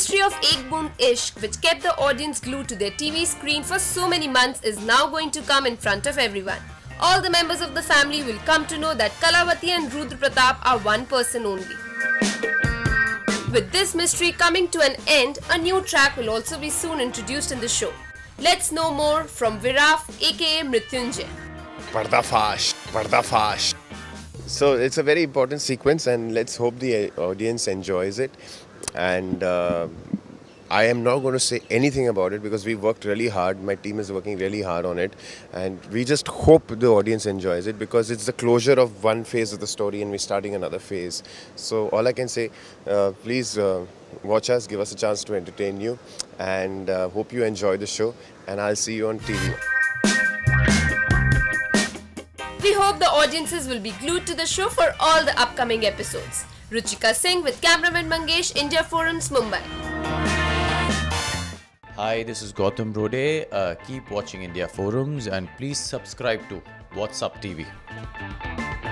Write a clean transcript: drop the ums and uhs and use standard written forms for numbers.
mystery of Ek Bond Ishq, which kept the audience glued to their TV screen for so many months, is now going to come in front of everyone. All the members of the family will come to know that Kalawati and Rudra Pratap are one person only. With this mystery coming to an end, a new track will also be soon introduced in the show. Let's know more from Viraf aka Mrityunjay. Pardafash, Pardafash. So it's a very important sequence and let's hope the audience enjoys it. And I am not going to say anything about it because we worked really hard. My team is working really hard on it. And we just hope the audience enjoys it because it's the closure of one phase of the story and we're starting another phase. So all I can say, please watch us, give us a chance to entertain you. And hope you enjoy the show. And I'll see you on TV. We hope the audiences will be glued to the show for all the upcoming episodes. Ruchika Singh with cameraman Mangesh, India Forums, Mumbai. Hi, this is Gautam Rode. Keep watching India Forums and please subscribe to WhatsApp TV.